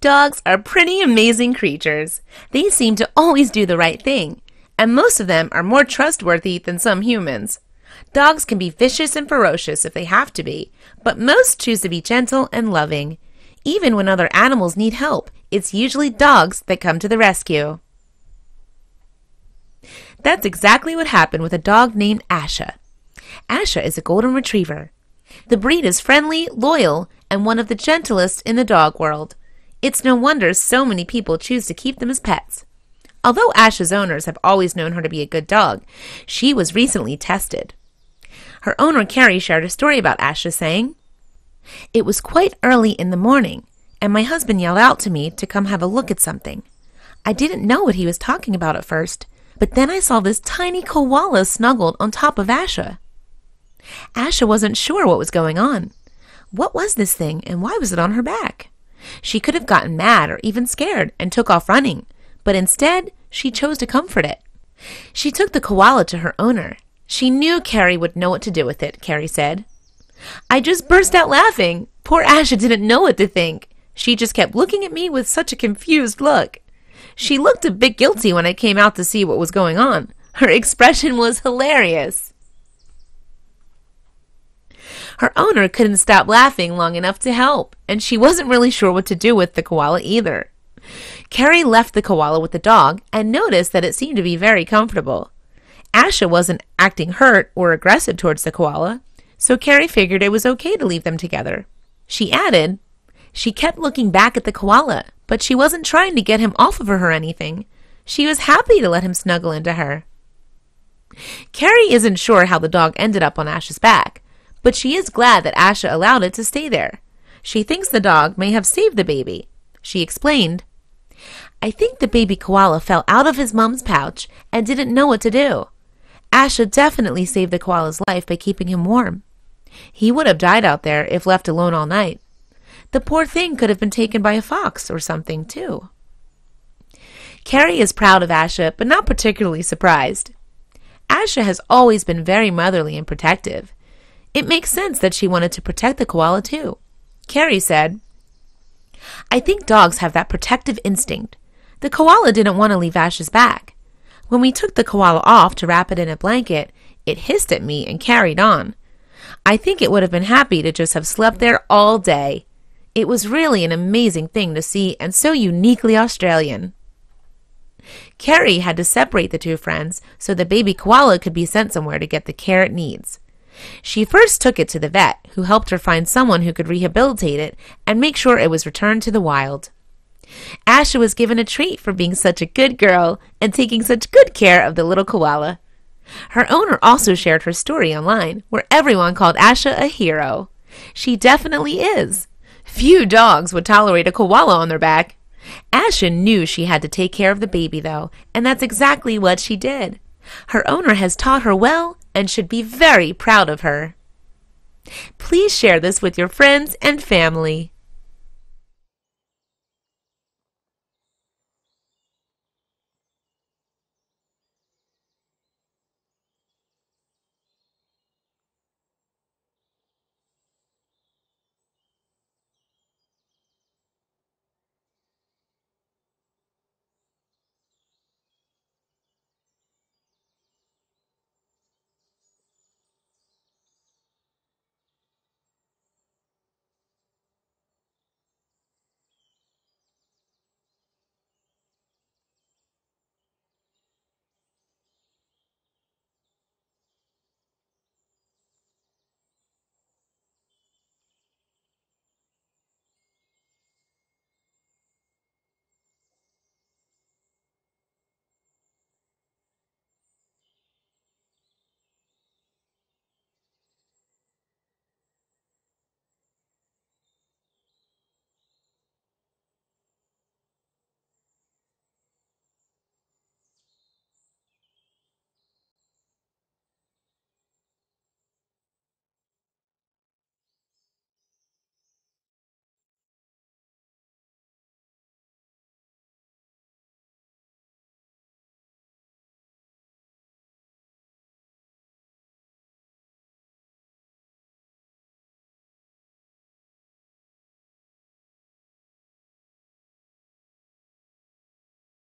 Dogs are pretty amazing creatures. They seem to always do the right thing, and most of them are more trustworthy than some humans. Dogs can be vicious and ferocious if they have to be, but most choose to be gentle and loving. Even when other animals need help, it's usually dogs that come to the rescue. That's exactly what happened with a dog named Asha. Asha is a Golden Retriever. The breed is friendly, loyal, and one of the gentlest in the dog world. It's no wonder so many people choose to keep them as pets. Although Asha's owners have always known her to be a good dog, she was recently tested. Her owner Carrie shared a story about Asha, saying, "It was quite early in the morning, and my husband yelled out to me to come have a look at something. I didn't know what he was talking about at first, but then I saw this tiny koala snuggled on top of Asha. Asha wasn't sure what was going on. What was this thing, and why was it on her back? She could have gotten mad or even scared and took off running, but instead she chose to comfort it. She took the koala to her owner. She knew Carrie would know what to do with it," Carrie said. "I just burst out laughing. Poor Asha didn't know what to think. She just kept looking at me with such a confused look. She looked a bit guilty when I came out to see what was going on. Her expression was hilarious." Her owner couldn't stop laughing long enough to help, and she wasn't really sure what to do with the koala either. Carrie left the koala with the dog and noticed that it seemed to be very comfortable. Asha wasn't acting hurt or aggressive towards the koala, so Carrie figured it was okay to leave them together. She added, "She kept looking back at the koala, but she wasn't trying to get him off of her or anything. She was happy to let him snuggle into her." Carrie isn't sure how the dog ended up on Asha's back, but she is glad that Asha allowed it to stay there. She thinks the dog may have saved the baby. She explained, "I think the baby koala fell out of his mom's pouch and didn't know what to do. Asha definitely saved the koala's life by keeping him warm. He would have died out there if left alone all night. The poor thing could have been taken by a fox or something, too." Carrie is proud of Asha, but not particularly surprised. Asha has always been very motherly and protective. It makes sense that she wanted to protect the koala, too. Carrie said, "I think dogs have that protective instinct. The koala didn't want to leave Asha's back. When we took the koala off to wrap it in a blanket, it hissed at me and carried on. I think it would have been happy to just have slept there all day. It was really an amazing thing to see and so uniquely Australian." Carrie had to separate the two friends so the baby koala could be sent somewhere to get the care it needs. She first took it to the vet, who helped her find someone who could rehabilitate it and make sure it was returned to the wild. Asha was given a treat for being such a good girl and taking such good care of the little koala. Her owner also shared her story online, where everyone called Asha a hero. She definitely is. Few dogs would tolerate a koala on their back. Asha knew she had to take care of the baby, though, and that's exactly what she did. Her owner has taught her well and should be very proud of her. Please share this with your friends and family.